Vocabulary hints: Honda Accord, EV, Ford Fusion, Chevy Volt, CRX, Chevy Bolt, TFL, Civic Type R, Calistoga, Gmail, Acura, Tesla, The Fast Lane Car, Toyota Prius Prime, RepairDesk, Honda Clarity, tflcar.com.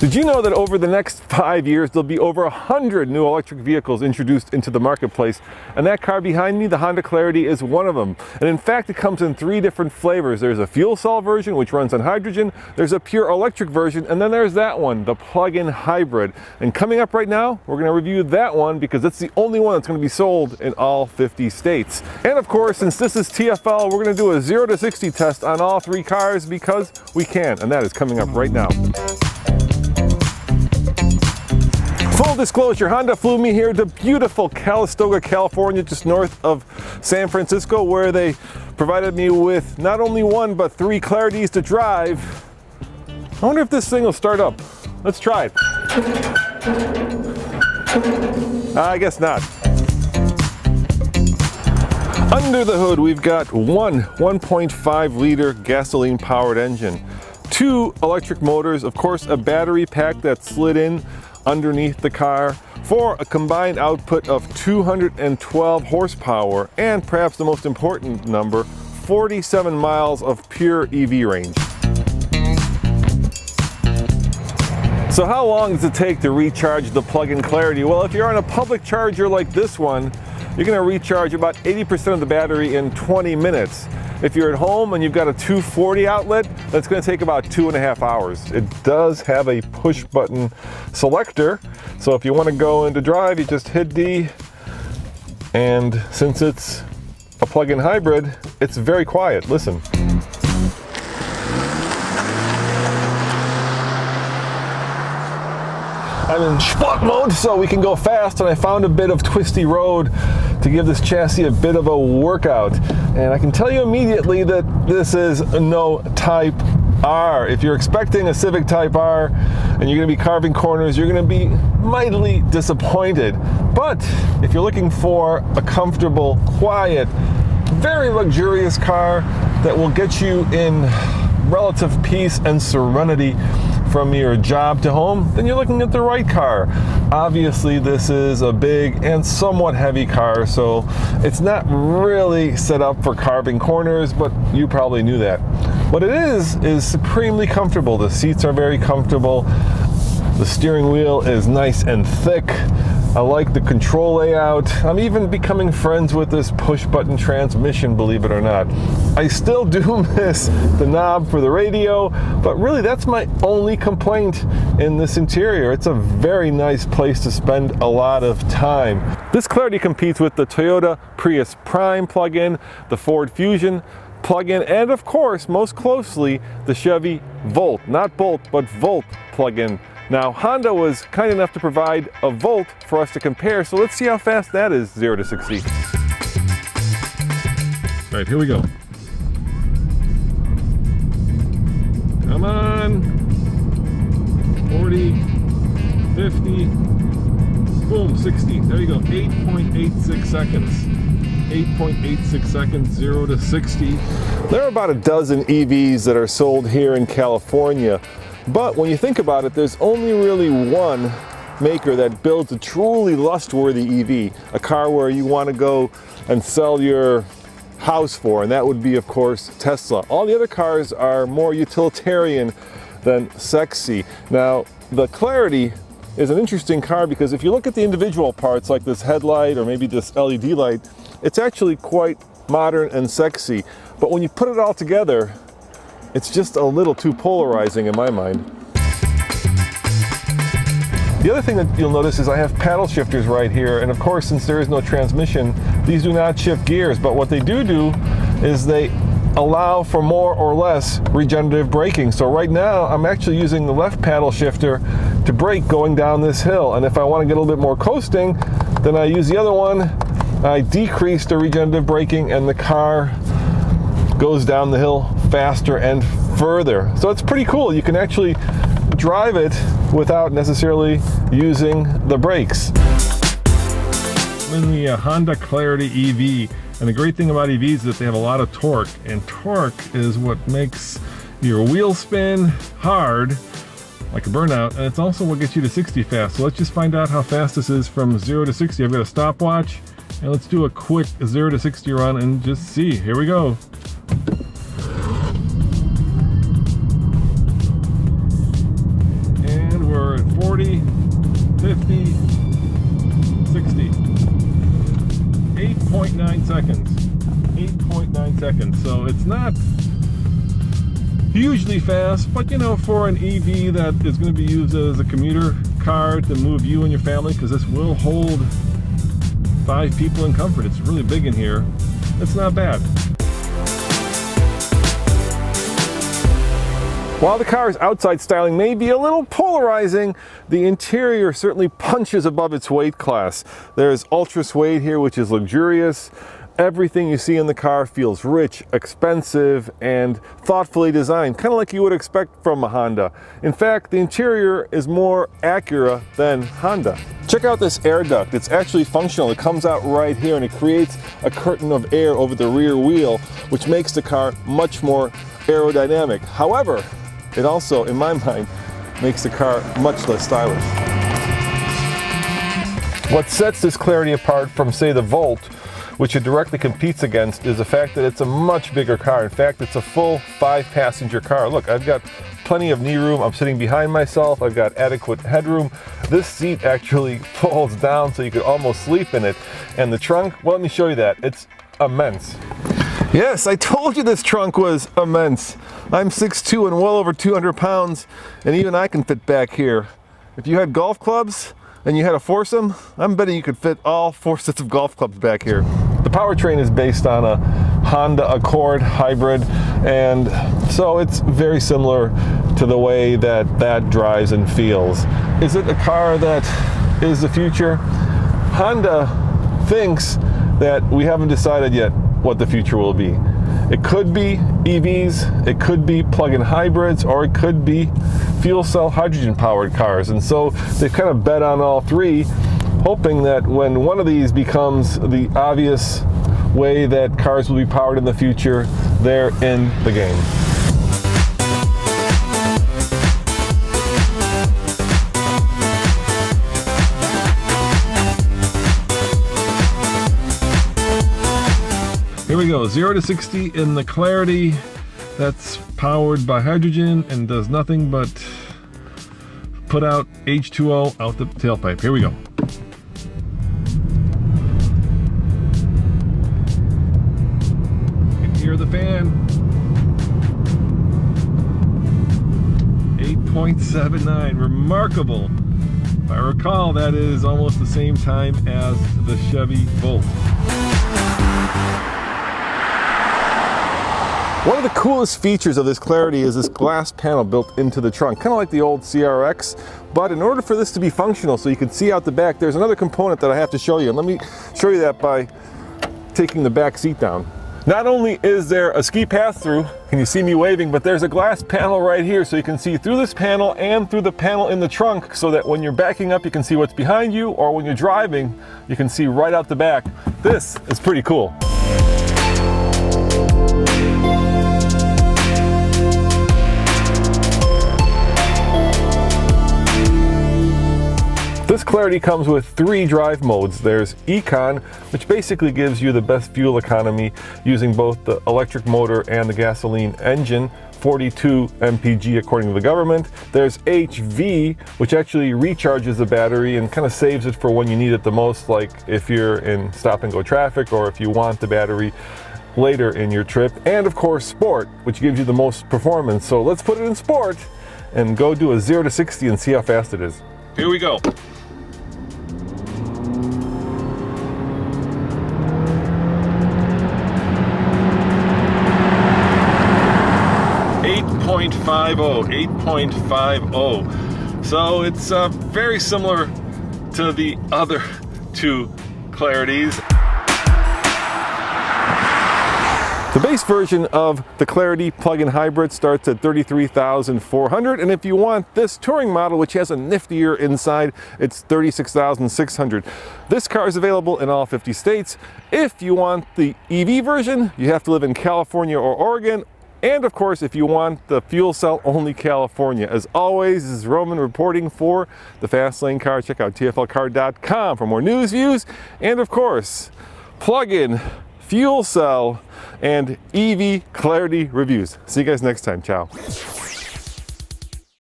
Did you know that over the next 5 years, there'll be over 100 new electric vehicles introduced into the marketplace? And that car behind me, the Honda Clarity, is one of them. And in fact, it comes in 3 different flavors. There's a fuel cell version, which runs on hydrogen. There's a pure electric version. And then there's that one, the plug-in hybrid. And coming up right now, we're going to review that one because that's the only one that's going to be sold in all 50 states. And of course, since this is TFL, we're going to do a 0 to 60 test on all 3 cars because we can. And that is coming up right now. Full disclosure, Honda flew me here to beautiful Calistoga, California, just north of San Francisco, where they provided me with not only 1, but 3 Clarities to drive. I wonder if this thing will start up. Let's try it. I guess not. Under the hood, we've got 1 1.5-liter gasoline-powered engine, 2 electric motors, of course, a battery pack that slid in underneath the car for a combined output of 212 horsepower and, perhaps the most important number, 47 miles of pure EV range. So how long does it take to recharge the plug-in Clarity? Well, if you're on a public charger like this one, you're going to recharge about 80% of the battery in 20 minutes. If you're at home and you've got a 240 outlet, that's going to take about 2.5 hours. It does have a push button selector, so if you want to go into drive, you just hit D, and since it's a plug-in hybrid, it's very quiet. Listen. I'm in sport mode, so we can go fast, and I found a bit of twisty road to give this chassis a bit of a workout. And I can tell you immediately that this is no Type R. If you're expecting a Civic Type R and you're going to be carving corners, you're going to be mightily disappointed. But if you're looking for a comfortable, quiet, very luxurious car that will get you in relative peace and serenity from your job to home, then you're looking at the right car. Obviously, this is a big and somewhat heavy car, so it's not really set up for carving corners, but you probably knew that. What it is supremely comfortable. The seats are very comfortable. The steering wheel is nice and thick. I like the control layout. I'm even becoming friends with this push-button transmission, believe it or not. I still do miss the knob for the radio, but really that's my only complaint in this interior. It's a very nice place to spend a lot of time. This Clarity competes with the Toyota Prius Prime plug-in, the Ford Fusion plug-in, and of course, most closely, the Chevy Volt. Not Bolt, but Volt plug-in. Now, Honda was kind enough to provide a Volt for us to compare, so let's see how fast that is, 0 to 60. All right, here we go. Come on. 40, 50, boom, 60. There you go, 8.86 seconds. 8.86 seconds, 0 to 60. There are about a dozen EVs that are sold here in California. But when you think about it, there's only really one maker that builds a truly lustworthy EV, a car where you want to go and sell your house for, and that would be, of course, Tesla. All the other cars are more utilitarian than sexy. Now, the Clarity is an interesting car because if you look at the individual parts, like this headlight or maybe this LED light, it's actually quite modern and sexy. But when you put it all together, it's just a little too polarizing in my mind. The other thing that you'll notice is I have paddle shifters right here, and of course, since there is no transmission, these do not shift gears, but what they do is they allow for more or less regenerative braking. So right now, I'm actually using the left paddle shifter to brake going down this hill, and if I want to get a little bit more coasting, then I use the other one, I decrease the regenerative braking, and the car goes down the hill faster and further. So it's pretty cool. You can actually drive it without necessarily using the brakes. I'm in the Honda Clarity EV, and the great thing about EVs is that they have a lot of torque, and torque is what makes your wheel spin hard, like a burnout, and it's also what gets you to 60 fast. So let's just find out how fast this is from 0 to 60. I've got a stopwatch, and let's do a quick 0 to 60 run and just see. Here we go. 50, 60, 8.9 seconds, 8.9 seconds. So it's not hugely fast, but you know, for an EV that is going to be used as a commuter car to move you and your family, because this will hold 5 people in comfort, it's really big in here, it's not bad. While the car's outside styling may be a little polarizing, the interior certainly punches above its weight class. There's ultra suede here, which is luxurious. Everything you see in the car feels rich, expensive, and thoughtfully designed, kind of like you would expect from a Honda. In fact, the interior is more Acura than Honda. Check out this air duct. It's actually functional. It comes out right here and it creates a curtain of air over the rear wheel, which makes the car much more aerodynamic. However, it also, in my mind, makes the car much less stylish. What sets this Clarity apart from, say, the Volt, which it directly competes against, is the fact that it's a much bigger car. In fact, it's a full 5-passenger car. Look, I've got plenty of knee room. I'm sitting behind myself. I've got adequate headroom. This seat actually folds down so you could almost sleep in it. And the trunk, well, let me show you that. It's immense. Yes, I told you this trunk was immense. I'm 6'2" and well over 200 pounds, and even I can fit back here. If you had golf clubs and you had a foursome, I'm betting you could fit all 4 sets of golf clubs back here. The powertrain is based on a Honda Accord hybrid, and so it's very similar to the way that that drives and feels. Is it a car that is the future? Honda thinks that we haven't decided yet what the future will be. It could be EVs, it could be plug-in hybrids, or it could be fuel cell hydrogen powered cars. And so they've kind of bet on all 3, hoping that when one of these becomes the obvious way that cars will be powered in the future, they're in the game. Here we go, 0 to 60 in the Clarity. That's powered by hydrogen and does nothing but put out H2O out the tailpipe. Here we go. You can hear the fan. 8.79, remarkable. If I recall, that is almost the same time as the Chevy Bolt. One of the coolest features of this Clarity is this glass panel built into the trunk, kind of like the old CRX, but in order for this to be functional so you can see out the back, there's another component that I have to show you, and let me show you that by taking the back seat down. Not only is there a ski pass through, can you see me waving, but there's a glass panel right here so you can see through this panel and through the panel in the trunk, so that when you're backing up you can see what's behind you, or when you're driving you can see right out the back. This is pretty cool. This Clarity comes with 3 drive modes. There's Econ, which basically gives you the best fuel economy using both the electric motor and the gasoline engine, 42 mpg according to the government. There's HV, which actually recharges the battery and kind of saves it for when you need it the most, like if you're in stop-and-go traffic or if you want the battery later in your trip. And of course Sport, which gives you the most performance. So let's put it in Sport and go do a 0 to 60 and see how fast it is. Here we go. .50, 8.50. So it's very similar to the other 2 Clarities. The base version of the Clarity plug-in hybrid starts at $33,400, and if you want this touring model, which has a niftier inside, it's $36,600. This car is available in all 50 states. If you want the EV version, you have to live in California or Oregon. And of course, if you want the fuel cell, only California. As always, this is Roman reporting for The Fast Lane Car. Check out tflcar.com for more news, views, and of course, plug-in, fuel cell, and EV Clarity reviews. See you guys next time. Ciao.